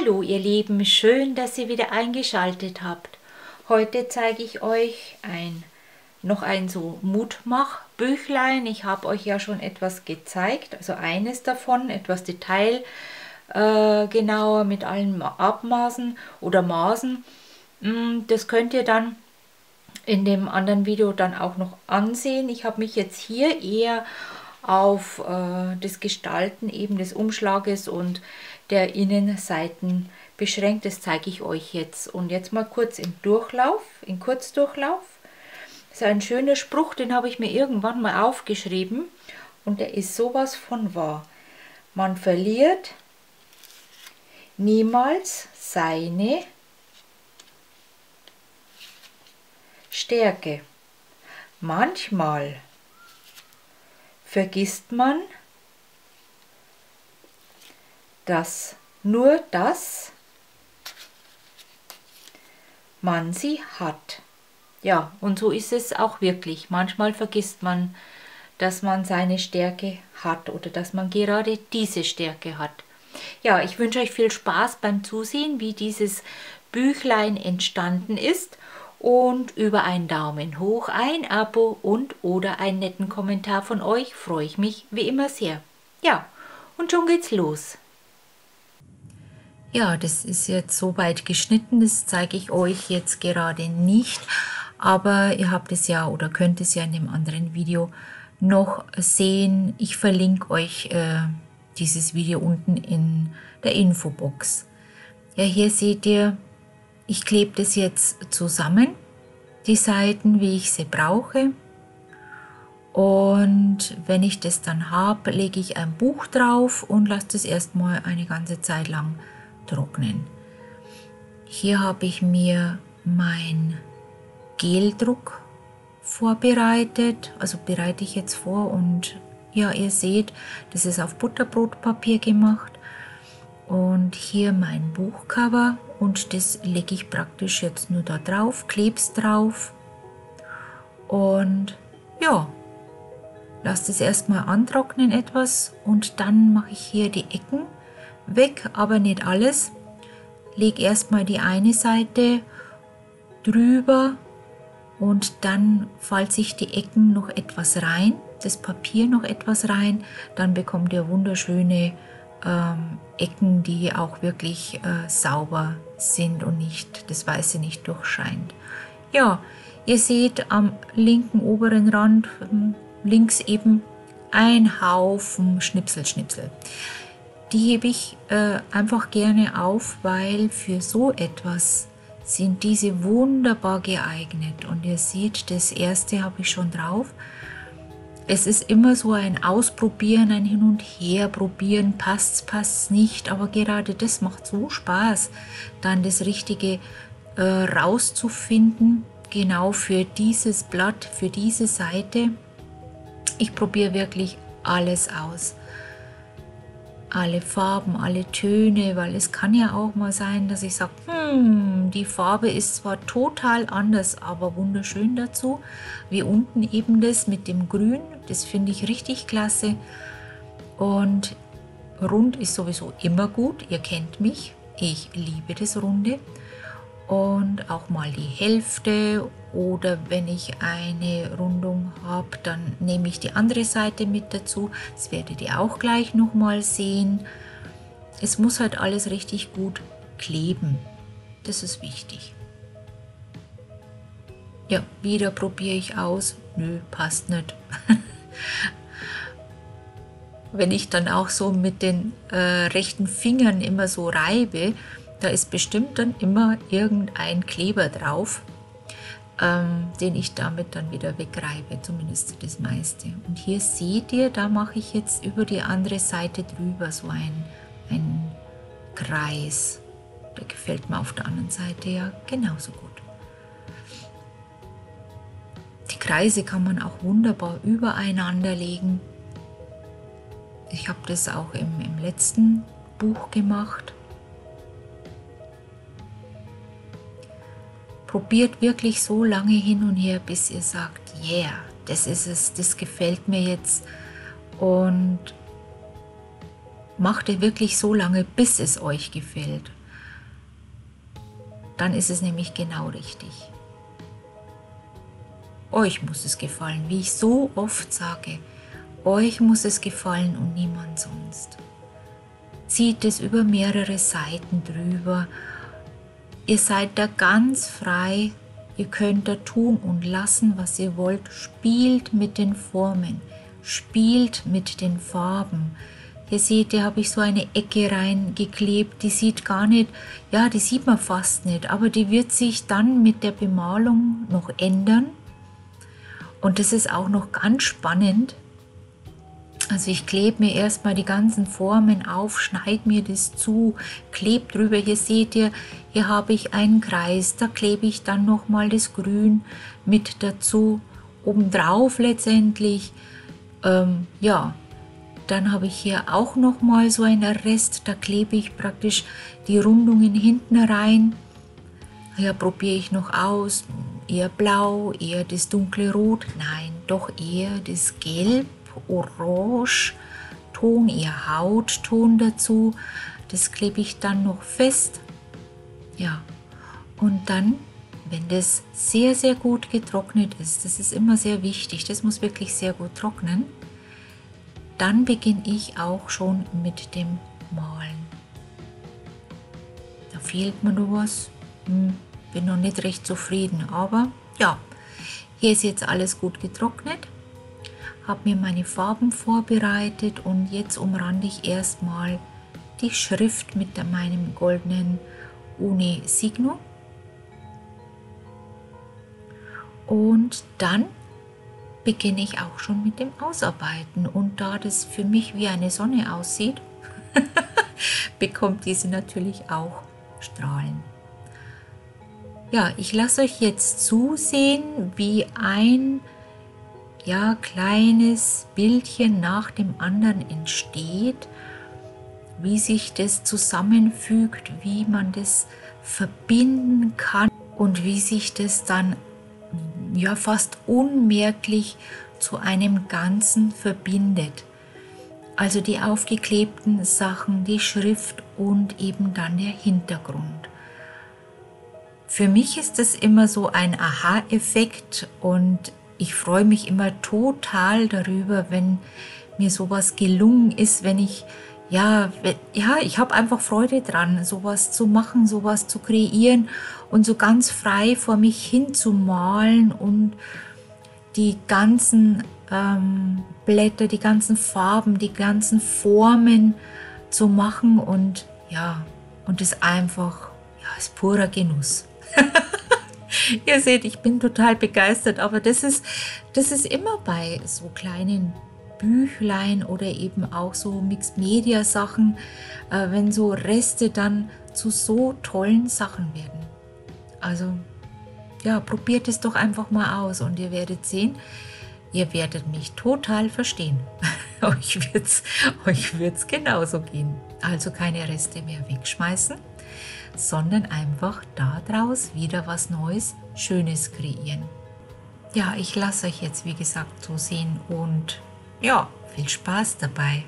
Hallo ihr Lieben, schön, dass ihr wieder eingeschaltet habt. Heute zeige ich euch noch ein so Mutmach-Büchlein. Ich habe euch ja schon etwas gezeigt, also eines davon, etwas detailgenauer mit allen Abmaßen oder Maßen. Das könnt ihr dann in dem anderen Video dann auch noch ansehen. Ich habe mich jetzt hier eher auf das Gestalten eben des Umschlages und der Innenseiten beschränkt. Das zeige ich euch jetzt. Und jetzt mal kurz im Durchlauf, im Kurzdurchlauf. Das ist ein schöner Spruch, den habe ich mir irgendwann mal aufgeschrieben. Und der ist sowas von wahr. Man verliert niemals seine Stärke. Manchmal vergisst man, dass man sie hat. Ja, und so ist es auch wirklich. Manchmal vergisst man, dass man seine Stärke hat oder dass man gerade diese Stärke hat. Ja, ich wünsche euch viel Spaß beim Zusehen, wie dieses Büchlein entstanden ist. Und über einen Daumen hoch, ein Abo und oder einen netten Kommentar von euch freue ich mich wie immer sehr. Ja, und schon geht's los. Ja, das ist jetzt soweit geschnitten, das zeige ich euch jetzt gerade nicht. Aber ihr habt es ja oder könnt es ja in dem anderen Video noch sehen. Ich verlinke euch dieses Video unten in der Infobox. Ja, hier seht ihr, ich klebe das jetzt zusammen, die Seiten, wie ich sie brauche. Und wenn ich das dann habe, lege ich ein Buch drauf und lasse das erstmal eine ganze Zeit lang trocknen. Hier habe ich mir mein Geldruck vorbereitet, also bereite ich jetzt vor. Und ja, ihr seht, das ist auf Butterbrotpapier gemacht. Und hier mein Buchcover und das lege ich praktisch jetzt nur da drauf, klebe es drauf und ja, lasse es erstmal antrocknen etwas und dann mache ich hier die Ecken weg, aber nicht alles. Lege erstmal die eine Seite drüber und dann falze ich die Ecken noch etwas rein, das Papier noch etwas rein, dann bekommt ihr wunderschöne Ecken, die auch wirklich sauber sind und nicht das Weiße nicht durchscheint. Ja, ihr seht am linken oberen Rand links eben ein Haufen Schnipsel, Schnipsel. Die hebe ich einfach gerne auf, weil für so etwas sind diese wunderbar geeignet. Und ihr seht, das erste habe ich schon drauf. Es ist immer so ein Ausprobieren, ein Hin- und Her-Probieren, passt's nicht, aber gerade das macht so Spaß, dann das Richtige rauszufinden, genau für dieses Blatt, für diese Seite. Ich probiere wirklich alles aus. Alle Farben, alle Töne, weil es kann ja auch mal sein, dass ich sage, die Farbe ist zwar total anders, aber wunderschön dazu. Wie unten eben das mit dem Grün, das finde ich richtig klasse. Und rund ist sowieso immer gut, ihr kennt mich, ich liebe das Runde. Und auch mal die Hälfte oder wenn ich eine Rundung habe, dann nehme ich die andere Seite mit dazu. Das werdet ihr auch gleich nochmal sehen. Es muss halt alles richtig gut kleben. Das ist wichtig. Ja, wieder probiere ich aus. Nö, passt nicht. Wenn ich dann auch so mit den rechten Fingern immer so reibe, da ist bestimmt dann immer irgendein Kleber drauf, den ich damit dann wieder wegreibe, zumindest das meiste. Und hier seht ihr, da mache ich jetzt über die andere Seite drüber so einen Kreis. Der gefällt mir auf der anderen Seite ja genauso gut. Die Kreise kann man auch wunderbar übereinander legen. Ich habe das auch im letzten Buch gemacht. Probiert wirklich so lange hin und her, bis ihr sagt, yeah, das ist es, das gefällt mir jetzt. Und macht ihr wirklich so lange, bis es euch gefällt. Dann ist es nämlich genau richtig. Euch muss es gefallen, wie ich so oft sage. Euch muss es gefallen und niemand sonst. Zieht es über mehrere Seiten drüber. Ihr seid da ganz frei. Ihr könnt da tun und lassen, was ihr wollt. Spielt mit den Formen. Spielt mit den Farben. Hier seht ihr, habe ich so eine Ecke reingeklebt, die sieht gar nicht, ja, die sieht man fast nicht, aber die wird sich dann mit der Bemalung noch ändern. Und das ist auch noch ganz spannend. Also ich klebe mir erstmal die ganzen Formen auf, schneide mir das zu, klebe drüber. Hier seht ihr, hier habe ich einen Kreis, da klebe ich dann nochmal das Grün mit dazu, obendrauf letztendlich, ja. Dann habe ich hier auch nochmal so einen Rest, da klebe ich praktisch die Rundungen hinten rein. Hier probiere ich noch aus, eher blau, eher das dunkle Rot, nein, doch eher das Gelb, Orange, Ton, eher Hautton dazu. Das klebe ich dann noch fest. Ja, und dann, wenn das sehr, sehr gut getrocknet ist, das ist immer sehr wichtig, das muss wirklich sehr gut trocknen, dann beginne ich auch schon mit dem Malen. Da fehlt mir noch was. Bin noch nicht recht zufrieden, aber ja, hier ist jetzt alles gut getrocknet. Habe mir meine Farben vorbereitet und jetzt umrande ich erstmal die Schrift mit meinem goldenen Uni Signo. Und dann beginne ich auch schon mit dem Ausarbeiten. Und da das für mich wie eine Sonne aussieht, bekommt diese natürlich auch Strahlen. Ja, ich lasse euch jetzt zusehen, wie ein ja, kleines Bildchen nach dem anderen entsteht, wie sich das zusammenfügt, wie man das verbinden kann und wie sich das dann ja fast unmerklich zu einem Ganzen verbindet. Also die aufgeklebten Sachen, die Schrift und eben dann der Hintergrund. Für mich ist das immer so ein Aha-Effekt und ich freue mich immer total darüber, wenn mir sowas gelungen ist, wenn ich, ja, ich habe einfach Freude dran, sowas zu machen, sowas zu kreieren und so ganz frei vor mich hin zu malen und die ganzen Blätter, die ganzen Farben, die ganzen Formen zu machen und ja, und das einfach, ja, ist purer Genuss. Ihr seht, ich bin total begeistert, aber das ist immer bei so kleinen Büchlein oder eben auch so Mixed-Media-Sachen, wenn so Reste dann zu so tollen Sachen werden. Also, ja, probiert es doch einfach mal aus und ihr werdet sehen, ihr werdet mich total verstehen. Euch wird's genauso gehen. Also keine Reste mehr wegschmeißen, sondern einfach daraus wieder was Neues, Schönes kreieren. Ja, ich lasse euch jetzt, wie gesagt, so sehen und ja, viel Spaß dabei.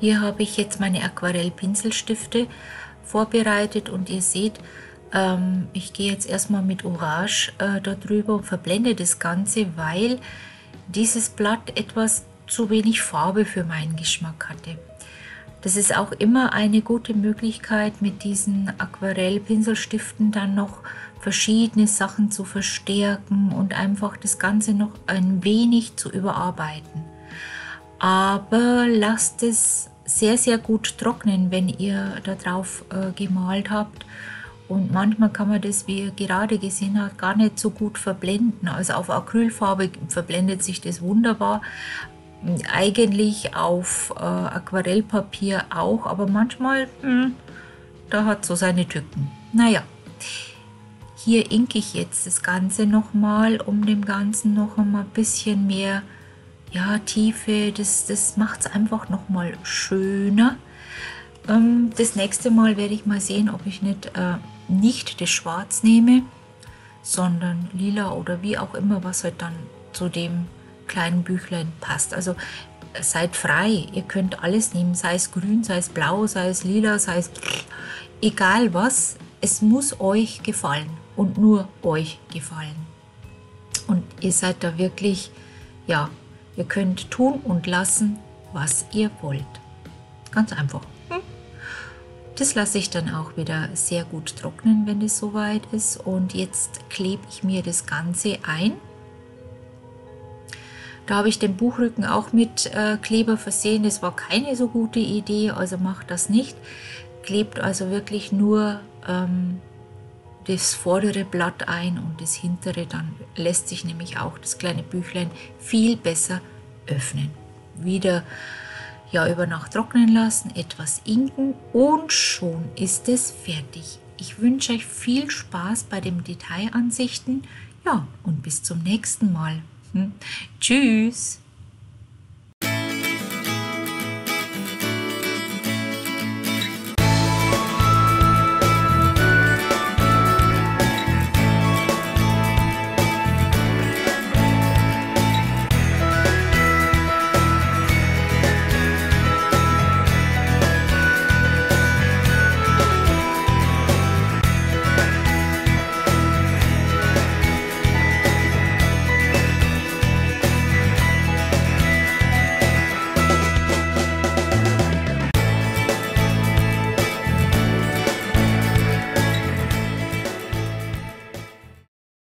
Hier habe ich jetzt meine Aquarellpinselstifte vorbereitet und ihr seht, ich gehe jetzt erstmal mit Orange darüber und verblende das Ganze, weil dieses Blatt etwas zu wenig Farbe für meinen Geschmack hatte. Das ist auch immer eine gute Möglichkeit, mit diesen Aquarellpinselstiften dann noch verschiedene Sachen zu verstärken und einfach das Ganze noch ein wenig zu überarbeiten. Aber lasst es sehr, sehr gut trocknen, wenn ihr darauf gemalt habt. Und manchmal kann man das, wie ihr gerade gesehen habt, gar nicht so gut verblenden. Also auf Acrylfarbe verblendet sich das wunderbar. Eigentlich auf Aquarellpapier auch, aber manchmal, da hat so seine Tücken. Naja, hier inke ich jetzt das Ganze nochmal, um dem Ganzen noch einmal ein bisschen mehr, ja, Tiefe, das macht es einfach nochmal schöner. Das nächste Mal werde ich mal sehen, ob ich nicht das Schwarz nehme, sondern lila oder wie auch immer, was halt dann zu dem kleinen Büchlein passt. Also seid frei, ihr könnt alles nehmen, sei es grün, sei es blau, sei es lila, sei es egal was, es muss euch gefallen und nur euch gefallen. Und ihr seid da wirklich, ja, ihr könnt tun und lassen, was ihr wollt. Ganz einfach. Das lasse ich dann auch wieder sehr gut trocknen, wenn es soweit ist. Und jetzt klebe ich mir das Ganze ein. Da habe ich den Buchrücken auch mit Kleber versehen, das war keine so gute Idee, also macht das nicht. Klebt also wirklich nur das vordere Blatt ein und das hintere, dann lässt sich nämlich auch das kleine Büchlein viel besser öffnen. Wieder ja, über Nacht trocknen lassen, etwas inken und schon ist es fertig. Ich wünsche euch viel Spaß bei den Detailansichten, ja, und bis zum nächsten Mal. Tschüss!